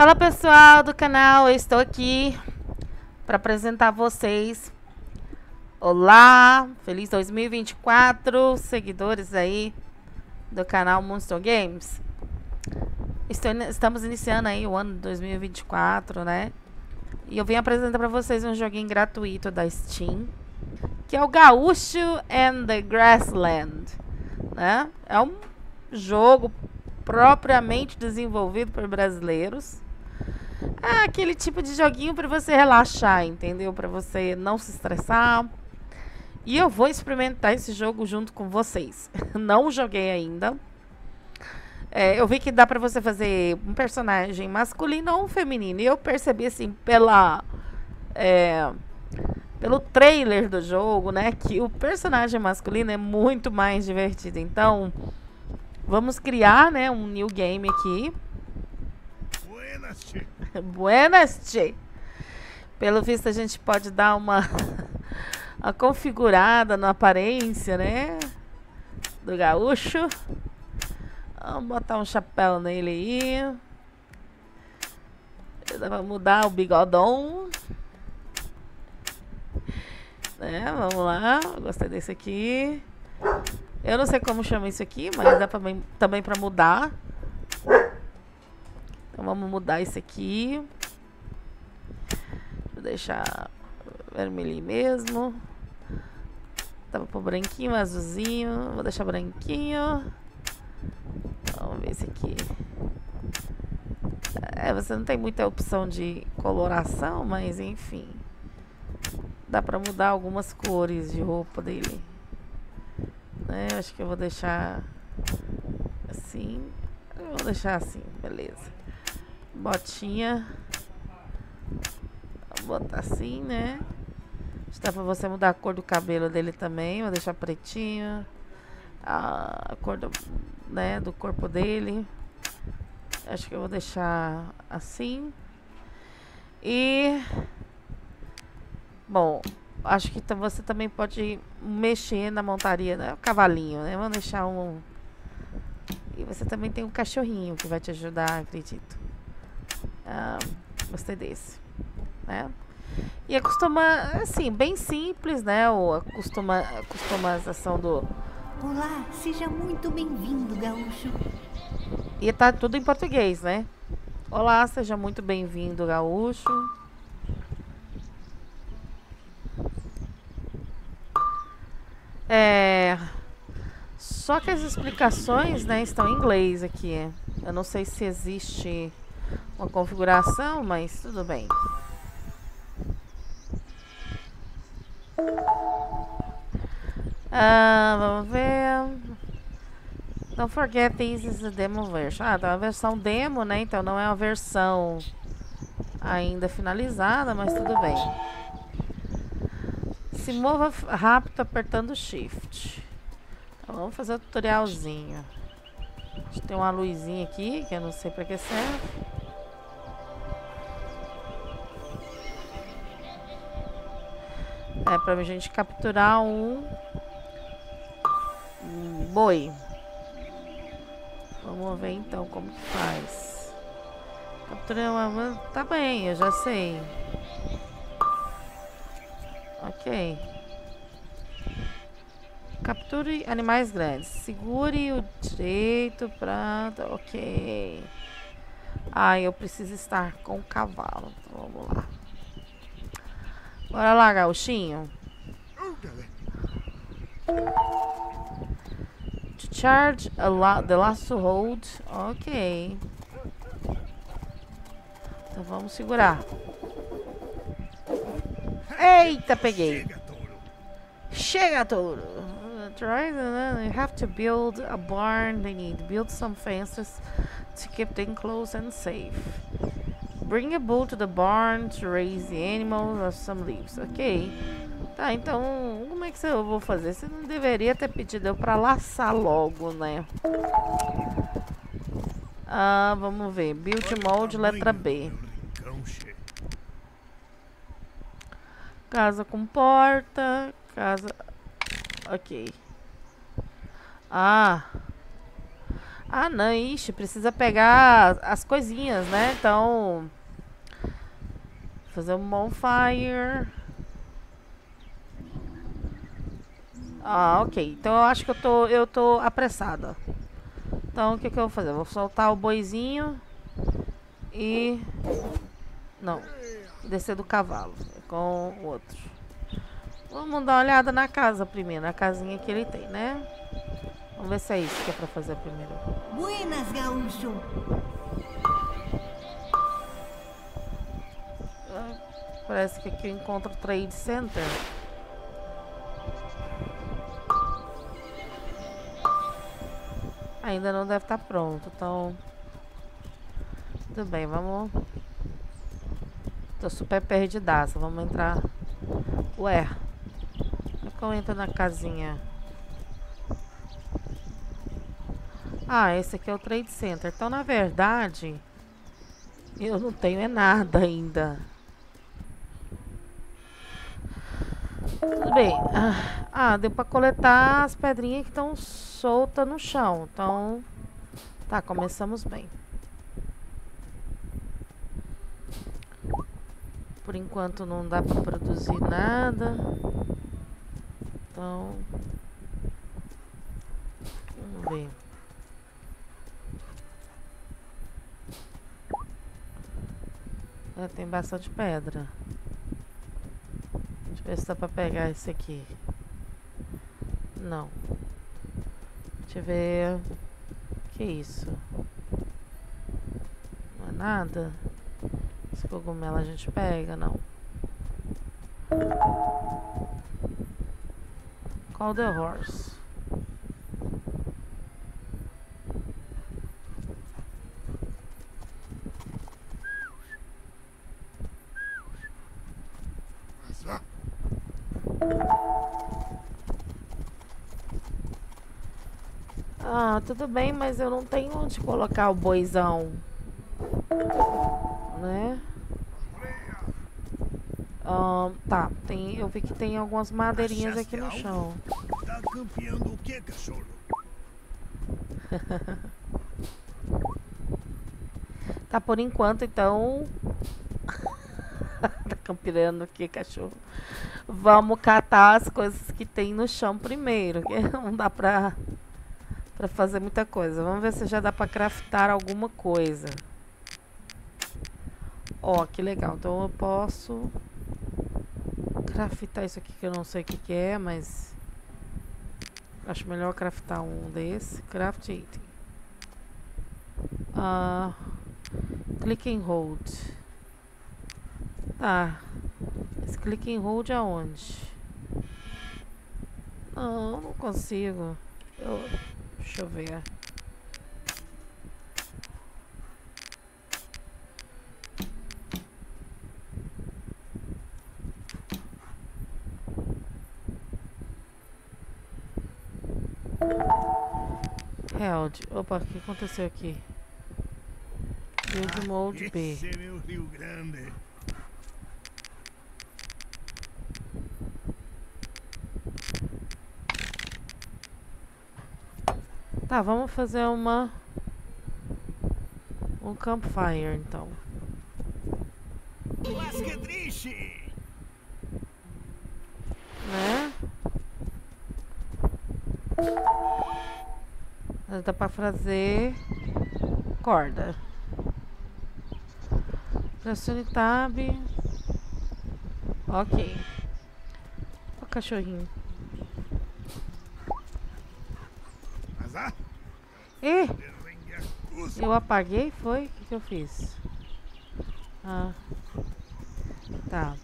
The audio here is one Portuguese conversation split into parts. Fala pessoal do canal, eu estou aqui para apresentar a vocês. Olá, feliz 2024, seguidores aí do canal Monster Games. Estamos iniciando aí o ano 2024, né? E eu vim apresentar para vocês um joguinho gratuito da Steam, que é o Gaúcho and the Grassland, né? É um jogo propriamente desenvolvido por brasileiros. É aquele tipo de joguinho para você relaxar, entendeu? Para você não se estressar. E eu vou experimentar esse jogo junto com vocês. Não joguei ainda. Eu vi que dá para você fazer um personagem masculino ou um feminino. E eu percebi assim pelo trailer do jogo, né, que o personagem masculino é muito mais divertido. Então vamos criar, né, um new game aqui. Buenas, che. Pelo visto a gente pode dar uma configurada na aparência, né, do gaúcho. Vamos botar um chapéu nele aí. Vamos mudar o bigodão, né, vamos lá. Gostei desse aqui. Eu não sei como chama isso aqui, mas dá também pra mudar. Então vamos mudar isso aqui. Vou deixar vermelhinho mesmo. Dá pra pôr branquinho, azulzinho. Vou deixar branquinho. Vamos ver esse aqui. Você não tem muita opção de coloração, mas enfim. Dá pra mudar algumas cores de roupa dele. Eu acho que eu vou deixar assim. Eu vou deixar assim, beleza. Botinha. Vou botar assim, né? Dá pra você mudar a cor do cabelo dele também. Vou deixar pretinho. A cor do corpo dele. Acho que eu vou deixar assim. E... bom... acho que você também pode mexer na montaria, né? O cavalinho, né? Vamos deixar um... E você também tem um cachorrinho que vai te ajudar, acredito. Gostei desse, né? E assim, bem simples, né? A customização do... Olá, seja muito bem-vindo, gaúcho. E tá tudo em português, né? Olá, seja muito bem-vindo, gaúcho. Só que as explicações, né, estão em inglês aqui. Eu não sei se existe uma configuração, mas tudo bem. Vamos ver. Don't forget this is a demo version. Tá uma versão demo, né? Então não é uma versão ainda finalizada, mas tudo bem. Se mova rápido apertando Shift. Então, vamos fazer o tutorialzinho. Tem uma luzinha aqui que eu não sei para que serve. É para a gente capturar um boi. Vamos ver então como que faz. Capturar uma... tá bem, eu já sei. Ok. Capture animais grandes. Segure o direito para... ok. Eu preciso estar com o cavalo. Então, vamos lá. Bora lá, gauchinho. To charge the lasso hold. Ok. Então vamos segurar. Eita, peguei. Chega, touro. You have to build a barn. They need to build some fences to keep them close and safe. Bring a bull to the barn to raise the animals or some leaves. Ok. Tá, então como é que eu vou fazer? Você não deveria ter pedido eu pra laçar logo, né? Vamos ver. Build mold, letra B. Casa com porta, casa... ok. Ah, não, ixi, precisa pegar as coisinhas, né? Então, fazer um bonfire. Ah, ok. Então eu acho que eu tô apressada. Então o que que eu vou fazer? Eu vou soltar o boizinho e... não, descer do cavalo com o outro. Vamos dar uma olhada na casa primeiro, na casinha que ele tem, né? Vamos ver se é isso que é pra fazer primeiro. Buenas, gaúcho! Parece que aqui eu encontro o Trade Center. Ainda não deve estar pronto, então... tudo bem, vamos... tô super perdidaça, vamos entrar... ué... como entra na casinha? Ah, esse aqui é o Trade Center. Então, na verdade, eu não tenho é nada ainda. Tudo bem. Ah, deu pra coletar as pedrinhas que estão soltas no chão. Então, tá, começamos bem. Por enquanto não dá pra produzir nada. Então, vamos ver. Tem bastante pedra. Deixa eu ver se dá pra pegar esse aqui. Não. Deixa eu ver. Que isso? Não é nada. Esse cogumelo a gente pega, não. Call the horse. Ah, tudo bem, mas eu não tenho onde colocar o boizão, né? Tá, tem, eu vi que tem algumas madeirinhas aqui no chão. Tá campeando o que, cachorro? Tá, por enquanto, então... tá campeando o que, cachorro? Vamos catar as coisas que tem no chão primeiro, que não dá pra fazer muita coisa. Vamos ver se já dá pra craftar alguma coisa. Ó, que legal. Então eu posso craftar isso aqui que eu não sei o que que é, mas acho melhor craftar um desse. Craft item. Click and hold. Tá. Esse click and hold aonde? Não, não consigo. Deixa eu ver. Held. Opa, o que aconteceu aqui? Build mode B. Esse é meu Rio Grande. Tá, vamos fazer um campfire, então. Né? Dá pra fazer corda. Pressione tab. Ok. Ó o cachorrinho. E eu apaguei, foi? O que que eu fiz? Ah, tá.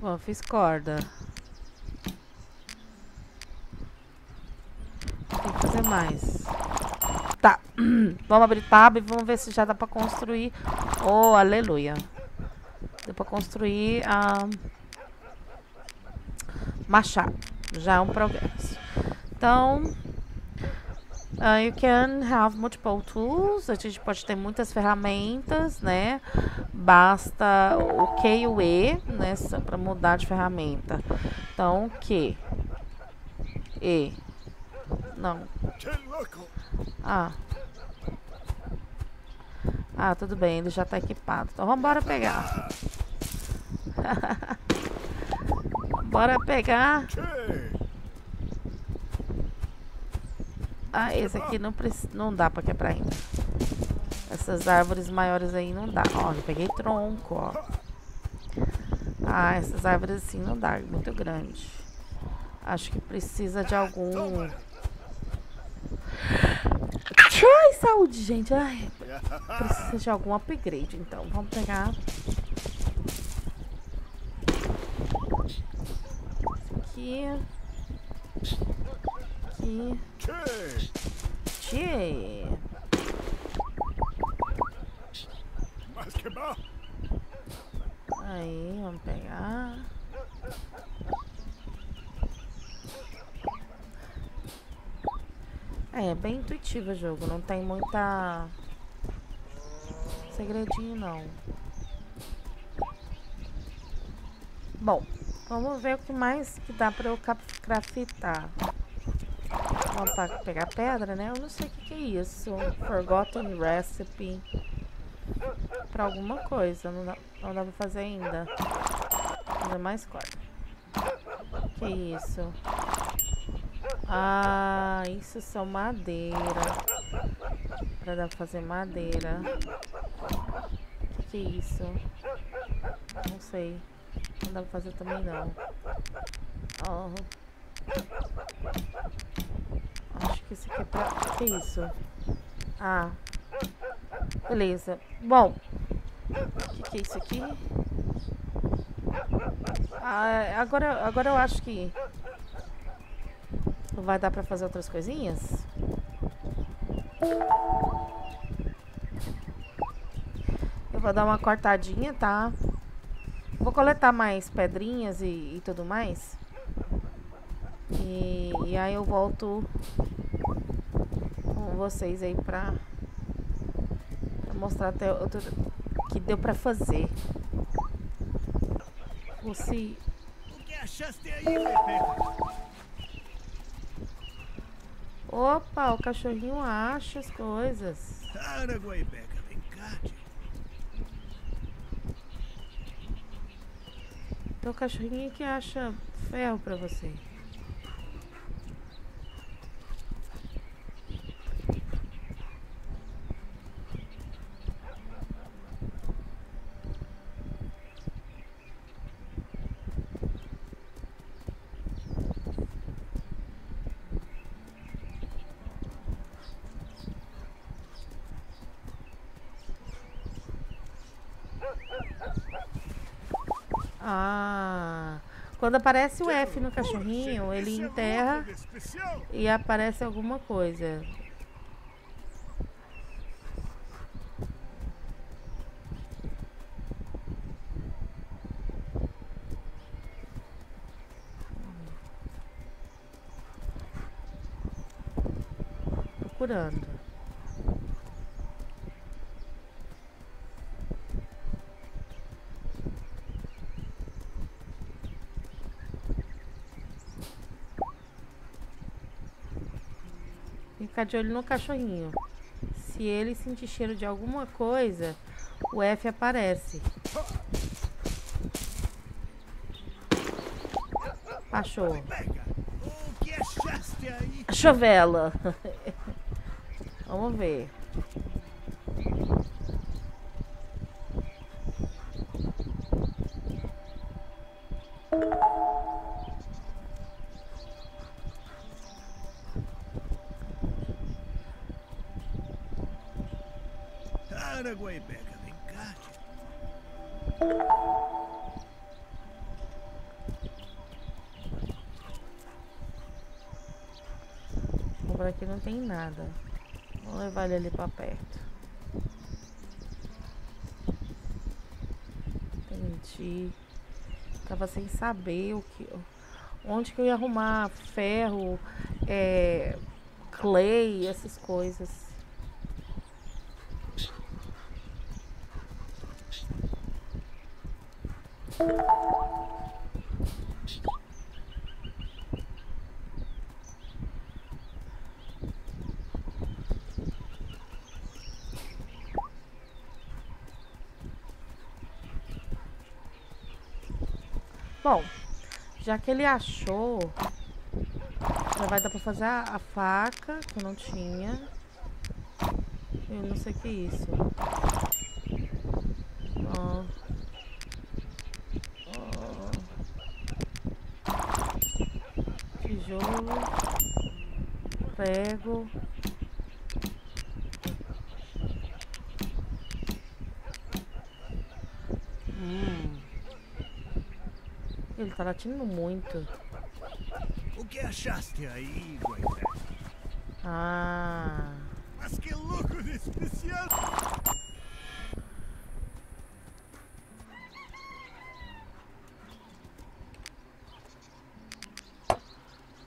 Bom, eu fiz corda. Tem que fazer mais. Tá, vamos abrir tab e vamos ver se já dá pra construir. Oh, aleluia. Dá pra construir a... machado. Já é um progresso. Então, you can have multiple tools. A gente pode ter muitas ferramentas, né? Basta o Q e o E, né? Para mudar de ferramenta. Então, Q, E, Não. Ah. Ah, tudo bem, ele já tá equipado. Então vamos embora pegar. Bora pegar. Ah, esse aqui não, não dá pra quebrar ainda. Essas árvores maiores aí não dá. Ó, eu peguei tronco, ó. Ah, essas árvores assim não dá, muito grande. Acho que precisa de algum... Ai, saúde, gente. Ai, precisa de algum upgrade, então. Vamos pegar... Aqui... Aqui... Tchê! Aí, vamos pegar... É bem intuitivo o jogo, não tem muita... segredinho, não. Bom, vamos ver o que mais que dá pra eu craftar. Vamos pegar pedra, né? Eu não sei o que é isso. Forgotten Recipe. Pra alguma coisa, não dá pra fazer ainda. Fazer mais coisa. Que é isso? Ah, isso são madeira. Pra dar pra fazer madeira. Que é isso? Não sei. Não dá pra fazer também não. Oh. Acho que isso aqui é pra... Que é isso? Ah. Beleza. Bom. Que é isso aqui? Ah, agora eu acho que... Vai dar pra fazer outras coisinhas? Eu vou dar uma cortadinha, tá? Vou coletar mais pedrinhas e tudo mais. E aí eu volto com vocês aí pra mostrar até o que deu pra fazer. Você... O que achaste aí, bebê? Opa, o cachorrinho acha as coisas. Para, Guaibeca, vem cá. É o cachorrinho que acha ferro pra você. Ah, quando aparece o F no cachorrinho, ele enterra e aparece alguma coisa. Procurando. Ficar de olho no cachorrinho. Se ele sentir cheiro de alguma coisa, o F aparece. Achou. Chovela. Vamos ver. Guaibeca, vem cá. Por aqui não tem nada. Vou levar ele ali pra perto. Entendi. Tava sem saber o que, onde que eu ia arrumar ferro, clay, essas coisas. Bom, já que ele achou, já vai dar pra fazer a faca, que eu não tinha. Eu não sei o que é isso. Ó. Tijolo. Prego. Ele tá latindo muito. O que achaste aí, Guaidé? Ah. Mas que louco de especial!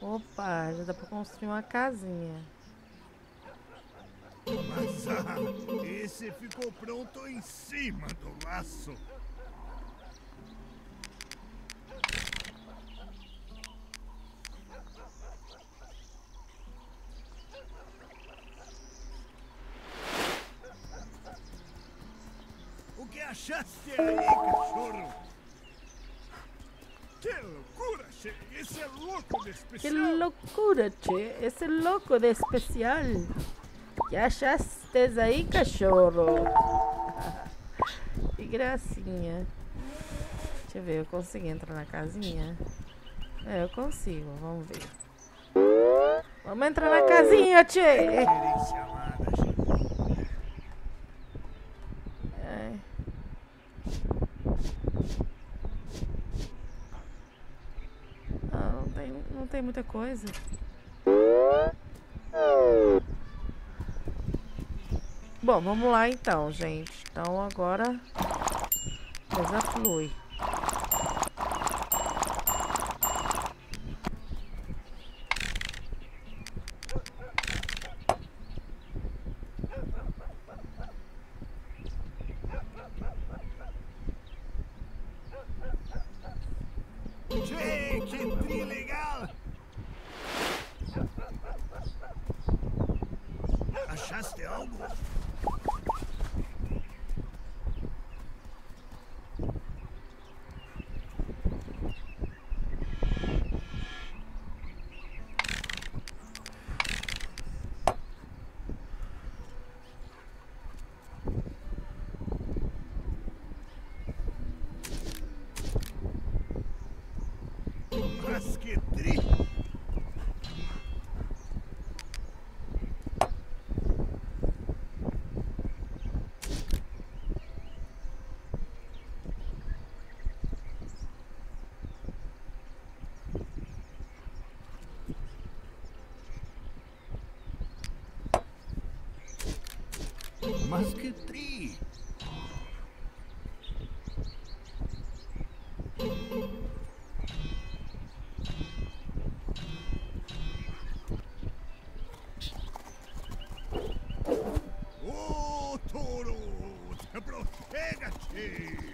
Opa, já dá pra construir uma casinha. Mas ah, esse ficou pronto em cima do laço. Achaste aí, cachorro? Que loucura, che! Esse é louco de especial! Que loucura, che! Esse é louco de especial! Que achaste aí, cachorro? Que gracinha! Deixa eu ver, eu consigo entrar na casinha? É, eu consigo, vamos ver. Vamos entrar na casinha, che! Não tem muita coisa. Bom, vamos lá então, gente. Então agora a coisa flui. Mas que tri! Oh, touro! Te protega-te!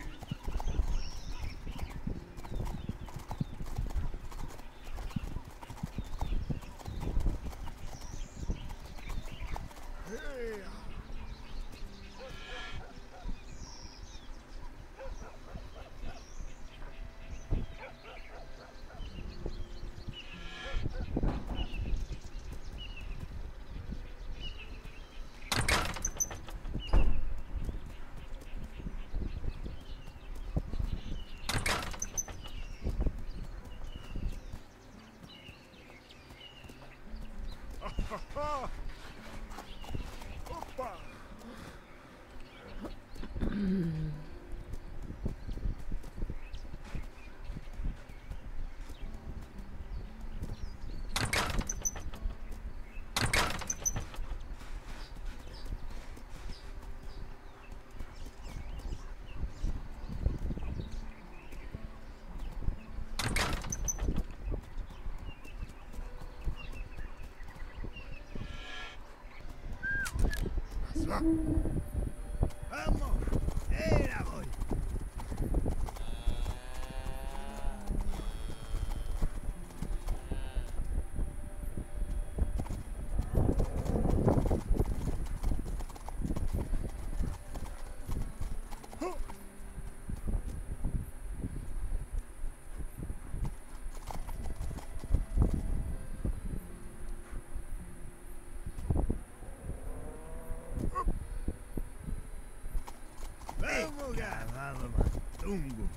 Opa! Vamos, era voy. Lungo.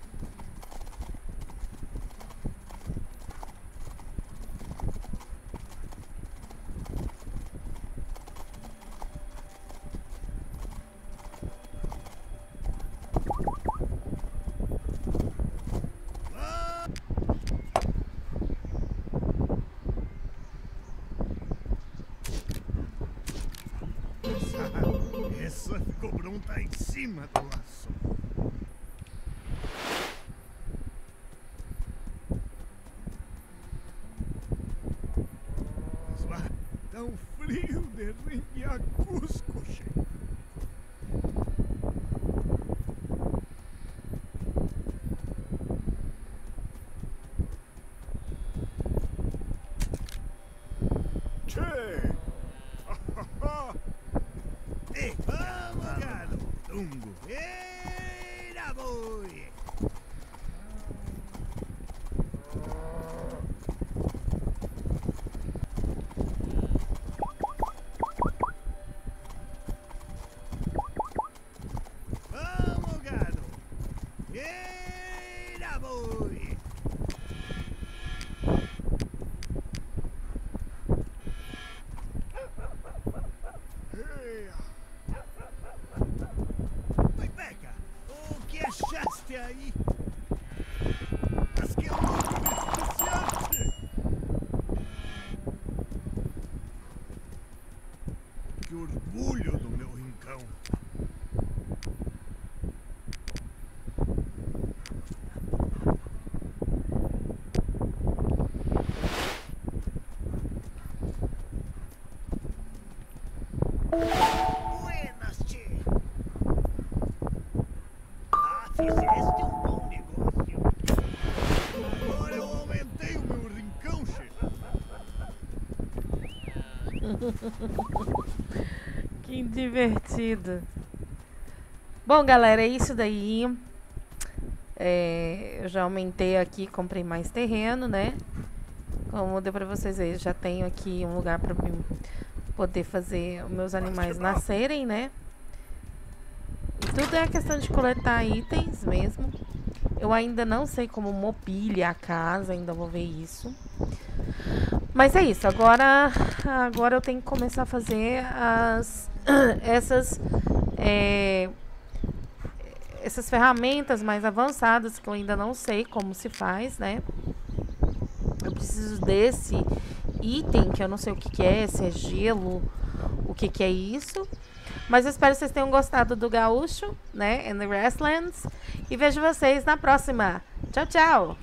Essa ficou pronta em cima do laço. Mas lá, tão frio de Rinha Cusco, chefe. Que divertido. Bom, galera, é isso daí. Eu já aumentei aqui, comprei mais terreno, né? Como deu pra vocês verem, já tenho aqui um lugar pra poder fazer os meus animais nascerem, né? E tudo é questão de coletar itens mesmo. Eu ainda não sei como mobília a casa, ainda vou ver isso. Mas é isso, agora eu tenho que começar a fazer essas ferramentas mais avançadas, que eu ainda não sei como se faz, né? Eu preciso desse item, que eu não sei o que que é, se é gelo, o que que é isso. Mas eu espero que vocês tenham gostado do Gaúcho, né, and the Grasslands. E vejo vocês na próxima. Tchau, tchau!